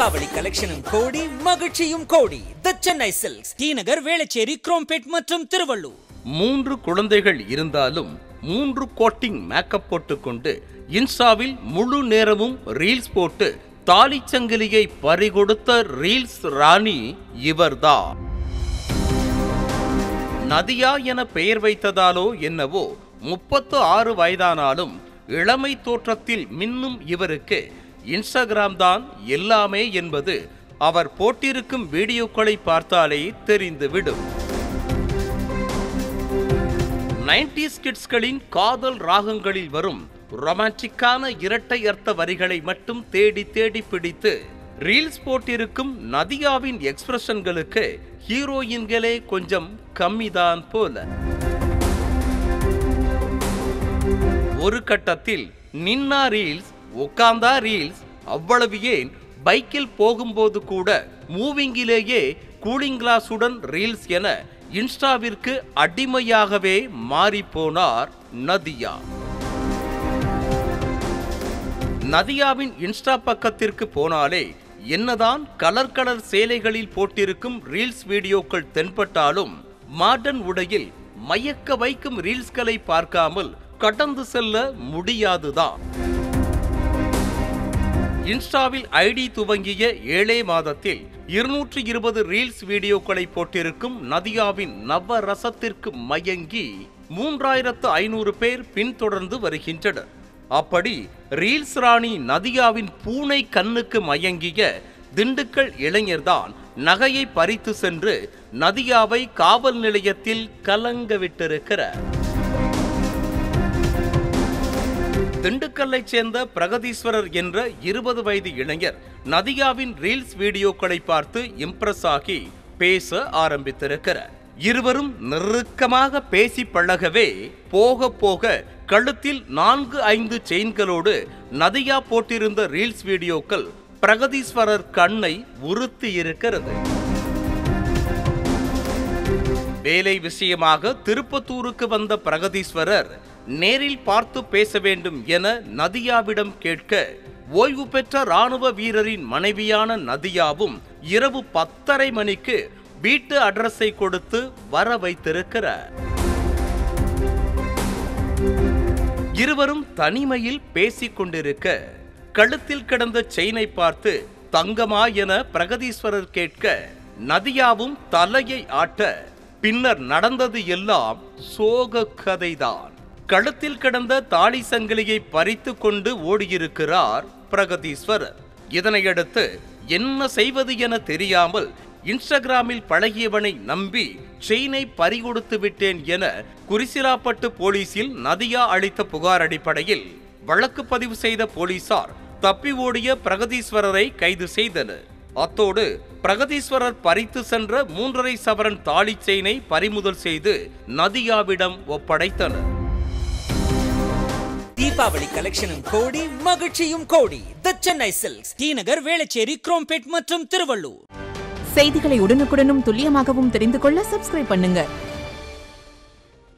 Deepawali collection कोडी मगिழ்ச்சியும் கோடி தி சென்னை சில்க்ஸ் தீநகர் வேளச்சேரி குரோம்பேட் மற்றும் திருவள்ளூர் மூன்று குழந்தைகள் இருந்தாலும் மூன்று கோட்டிங் மேக்கப் போட்டுக்கொண்டு இன்ஸ்டாவில் முழு நேரமும் ரீல்ஸ் போட்டு தாலிச்சங்கிலியை பறிகொடுத்த ரீல்ஸ் ராணி இவர்தான். நதியா என பெயர் வைத்ததாலோ என்னவோ 36 வயதானாலும் இளமை தோற்றத்தில் மின்னும் இவருக்கு இன்ஸ்டாகிராம் தான் எல்லாமே என்பது அவர் போட்டிருக்கும் வீடியோக்களை பார்த்தாலே தெரிந்துவிடும். 90s கிட்ஸ்களின் காதல் ராகங்களில் வரும் ரொமான்டிக்கான இரட்டை அர்த்த வரிகளை மட்டும் தேடி தேடி பிடித்து ரீல்ஸ் போட்டிருக்கும் நதியாவின் எக்ஸ்பிரஷன்களுக்கு ஹீரோயின்களே கொஞ்சம் கம்மிதான் போல. ஒரு கட்டத்தில் நின்னா ரீல்ஸ், உட்கார்ந்தா ரீல்ஸ், அவ்வளவு ஏன் பைக்கில் போகும்போது கூட மூவிங்கிலேயே கூலிங் கிளாஸுடன் ரீல்ஸ் என இன்ஸ்டாவிற்கு அடிமையாகவே மாறிப்போனார் நதியா. நதியாவின் இன்ஸ்டா பக்கத்திற்கு போனாலே என்னதான் கலர் கலர் சேலைகளில் போட்டிருக்கும் ரீல்ஸ் வீடியோக்கள் தென்பட்டாலும் மாடர்ன் உடையில் மயக்க வைக்கும் ரீல்ஸ்களை பார்க்காமல் கடந்து செல்ல முடியாதுதான். இன்ஸ்டாவில் ஐடி துவங்கிய 7 மாதத்தில் 220 ரீல்ஸ் வீடியோக்களை போட்டிருக்கும் நதியாவின் நவரசத்திற்கு மயங்கி 3500 பேர் பின்தொடர்ந்து வருகின்றனர். அப்படி ரீல்ஸ் ராணி நதியாவின் பூனை கண்ணுக்கு மயங்கிய திண்டுக்கல் இளைஞர்தான் நகையை பறித்து சென்று நதியாவை காவல் நிலையத்தில் கலங்க விட்டிருக்கிறார். திண்டுக்கல்லை சேர்ந்த பிரகதீஸ்வரர் என்ற 20 வயது இளைஞர் நதியாவின் ரீல்ஸ் வீடியோக்களை பார்த்து இம்ப்ரெஸ் ஆகி பேச ஆரம்பித்திருக்கிறார். இருவரும் நெருக்கமாக பேசி பழகவே போக போக கழுத்தில் 4-5 செயின்களோடு நதியா போட்டிருந்த ரீல்ஸ் வீடியோக்கள் பிரகதீஸ்வரர் கண்ணை உறுத்தி இருக்கிறது. வேலை விஷயமாக திருப்பத்தூருக்கு வந்த பிரகதீஸ்வரர் நேரில் பார்த்து பேச வேண்டும் என நதியாவிடம் கேட்க ஓய்வு பெற்ற ராணுவ வீரரின் மனைவியான நதியாவும் இரவு 10:30 மணிக்கு வீட்டு அட்ரஸை கொடுத்து வர வைத்திருக்கிறார். இருவரும் தனிமையில் பேசிக்கொண்டிருக்க கழுத்தில் கிடந்த செயினை பார்த்து தங்கமா என பிரகதீஸ்வரர் கேட்க நதியாவும் தலையை ஆட்ட பின்னர் நடந்தது எல்லாம் சோக கதைதான். கழுத்தில் கிடந்த தாலி சங்கிலியை பறித்து கொண்டு ஓடியிருக்கிறார் பிரகதீஸ்வரர். இதனையடுத்து என்ன செய்வது என தெரியாமல் இன்ஸ்டாகிராமில் பழகியவனை நம்பி செயினை பறிகொடுத்து விட்டேன் என குறிசிலாப்பட்டு போலீசில் நதியா அளித்த புகார் அடிப்படையில் வழக்கு பதிவு செய்த போலீசார் தப்பி ஓடிய பிரகதீஸ்வரரை கைது செய்தனர். அத்தோடு பிரகதீஸ்வரர் பறித்து சென்ற 3.5 சவரன் தாலி செயினை பறிமுதல் செய்து நதியாவிடம் ஒப்படைத்தனர். दीपावली कलेक्शन कोडी मगिழ்ச்சியும் கோடி தி சென்னை சில்க்ஸ் தீநகர் வேளச்சேரி குரோம்பேட் மற்றும் திருவள்ளூர். செய்திகளை உடனுக்குடனும் துல்லியமாகவும் தெரிந்து கொள்ள சப்ஸ்கிரைப் பண்ணுங்க.